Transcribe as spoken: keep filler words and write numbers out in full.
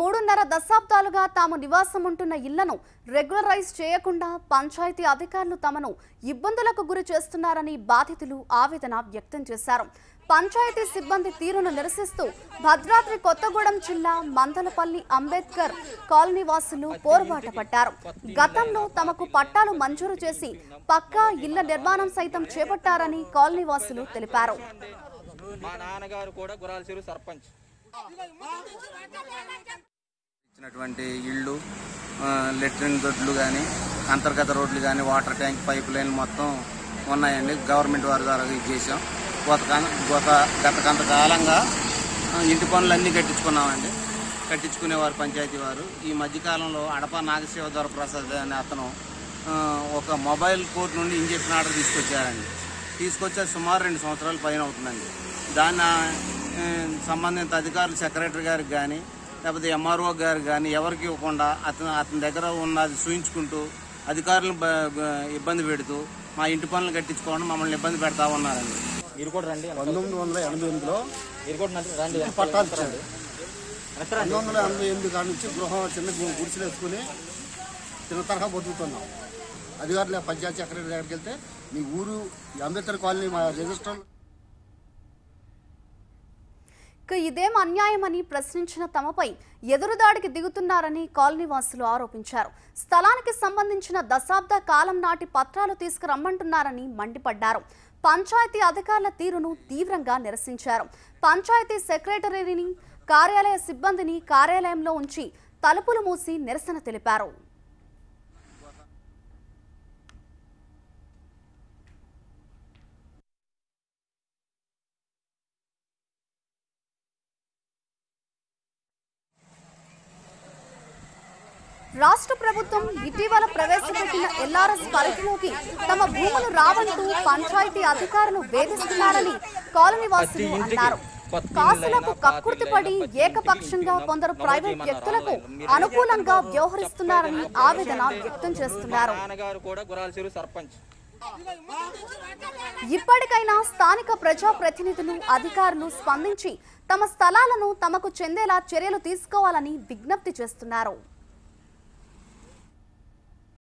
మూడున్నర దశాబ్దాలుగా తాము నివాసం ఉంటున్న ఇళ్లను రెగ్యులరైజ్ చేయకుండా పంచాయతీ అధికారులు తమను ఇబ్బందులకు గురి చేస్తున్నారని బాధితులు ఆవేదన వ్యక్తం చేశారు। పంచాయతీ సిబ్బంది తీరును నిరసిస్తూ భద్రాద్రి కొత్తగూడెం జిల్లా మందలపల్లి అంబేద్కర్ కాలనీ వాసులు పోరాట పట్టారు। గతంలో తమకు పట్టాలు మంజూరు చేసి పక్కా ఇళ్ల నిర్మాణం సైతం చేపట్టారని కాలనీ వాసులు తెలిపారు। మా నాన్నగారు కూడా గురాల్సిరు సర్పంచ్ ఇచ్చినటువంటి ఇల్లు లెట్రిన్ దొడ్లు గాని అంతర్గత రోడ్లు గాని వాటర్ ట్యాంక్ పైప్ లైన్ మొత్తం ఉన్నాయండి। గవర్నమెంట్ వారి ద్వారా ఇచ్చేసాం। గత గత గత కొంతకాలంగా ఇంటి పనులన్నీ కట్టించుకున్నామండి। కట్టించుకునేవారు పంచాయతీ వారు। ఈ మధ్యకాలంలో అడప నాగశివధర ప్రసాద్ అనే అతను ఒక మొబైల్ కోర్టు నుండి ఇంజక్షన్ ఆర్డర్ తీసుకొచ్చారండి। తీసుకొచ్చి సుమారు రెండు సంవత్సరాల పైన అవుతుందండి। దాన్ని సంబంధిత అధికారులు సెక్రటరీ గారికి కానీ లేకపోతే ఎంఆర్ఓ గారికి కానీ ఎవరికి ఇవ్వకుండా అతను అతని దగ్గర ఉన్నది చూయించుకుంటూ అధికారులను ఇబ్బంది పెడుతూ మా ఇంటి పనులు కట్టించుకోవడం మమ్మల్ని ఇబ్బంది పెడతా ఉన్నారండి। పంతొమ్మిది వందల ఎనభై ఎనిమిదిలో పట్టాలు ఇచ్చారు। పంతొమ్మిది వందల ఎనభై ఎనిమిది కాడి నుంచి గృహం చిన్న గుడిసెలు వేసుకుని చిన్న తరహా బతుకుతున్నాం। అధికారులు పంచాయతీ సెక్రటరీ దగ్గరికి వెళ్తే మీ ఊరు అంబేద్కర్ కాలనీ మా రిజిస్టర్ ఇదేం అన్యాయమని ప్రశ్నించిన తమపై ఎదురుదాడికి దిగుతున్నారని కాలనీ వాసులు ఆరోపించారు। స్థలానికి సంబంధించిన దశాబ్ద కాలం నాటి పత్రాలు తీసుకురమ్మంటున్నారని మండిపడ్డారు। పంచాయతీ అధికారుల తీరును తీవ్రంగా నిరసించారు। పంచాయతీ సెక్రటరీని కార్యాలయ సిబ్బందిని కార్యాలయంలో ఉంచి తలుపులు మూసి నిరసన తెలిపారు। రాష్ట్ర ప్రభుత్వం ఇటీవల ప్రవేశపెట్టిన ఎల్ఆర్ఎస్ పరిధిలోకి తమ భూములు రావంటూ పంచాయతీ అధికారులు వేధిస్తున్నారని కాలనీ వాసులు అన్నారు। కాసులకు కక్కుర్తిపడి ఏకపక్షంగా కొందరు ప్రైవేట్ వ్యక్తులకు అనుకూలంగా వ్యవహరిస్తున్నారని ఆవేదన వ్యక్తం చేస్తున్నారు। ఇప్పటికైనా స్థానిక ప్రజాప్రతినిధులు అధికారులు స్పందించి తమ స్థలాలను తమకు చెందేలా చర్యలు తీసుకోవాలని విజ్ఞప్తి చేస్తున్నారు।